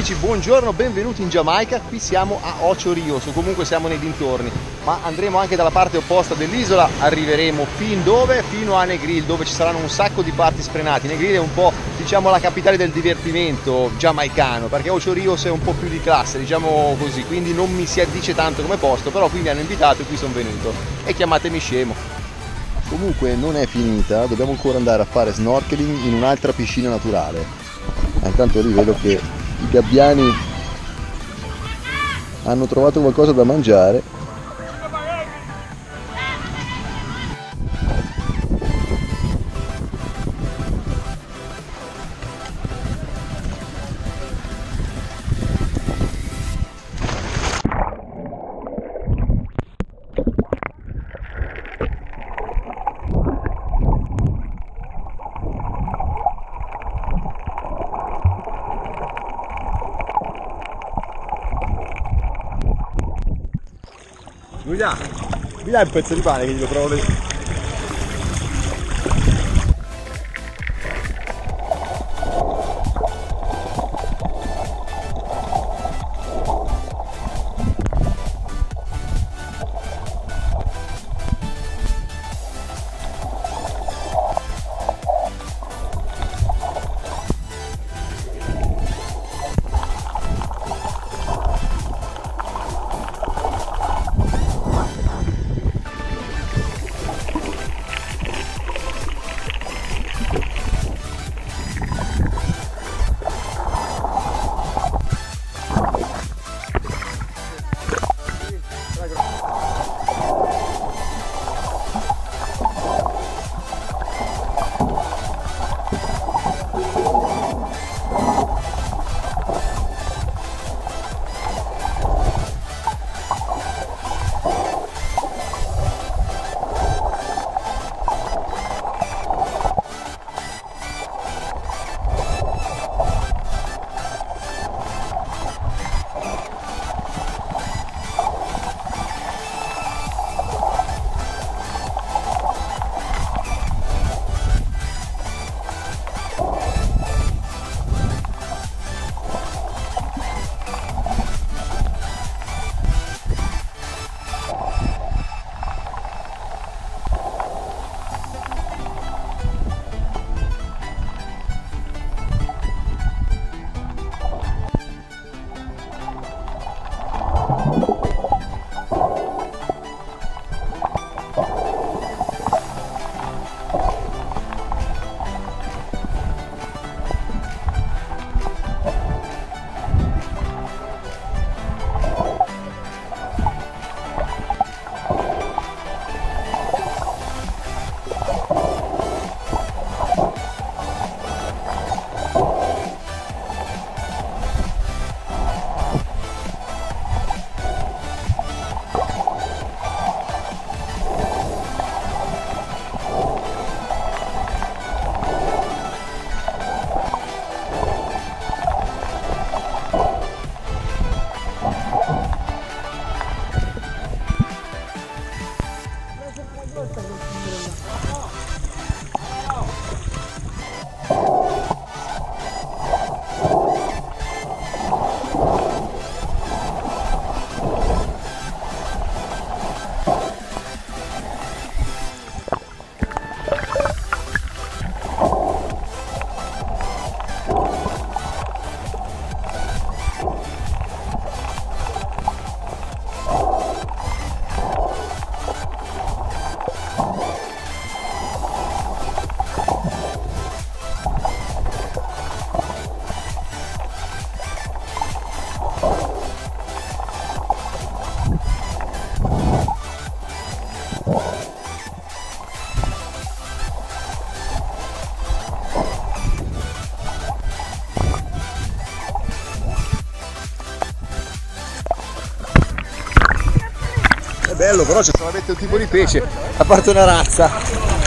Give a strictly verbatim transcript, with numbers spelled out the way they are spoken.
amici, buongiorno, benvenuti in Giamaica. Qui siamo a Ocho Rios, o comunque siamo nei dintorni, ma andremo anche dalla parte opposta dell'isola. Arriveremo fin dove? Fino a Negril, dove ci saranno un sacco di party sfrenati. Negril è un po', diciamo, la capitale del divertimento giamaicano, perché Ocho Rios è un po' più di classe, diciamo così, quindi non mi si addice tanto come posto, però qui mi hanno invitato e qui sono venuto, e chiamatemi scemo. Comunque non è finita, dobbiamo ancora andare a fare snorkeling in un'altra piscina naturale. Intanto lì vedo che i gabbiani hanno trovato qualcosa da mangiare. Mi dai, mi dai un pezzo di pane che glielo provo lì. Bello, però c'è solamente un tipo di pesce, a parte una razza.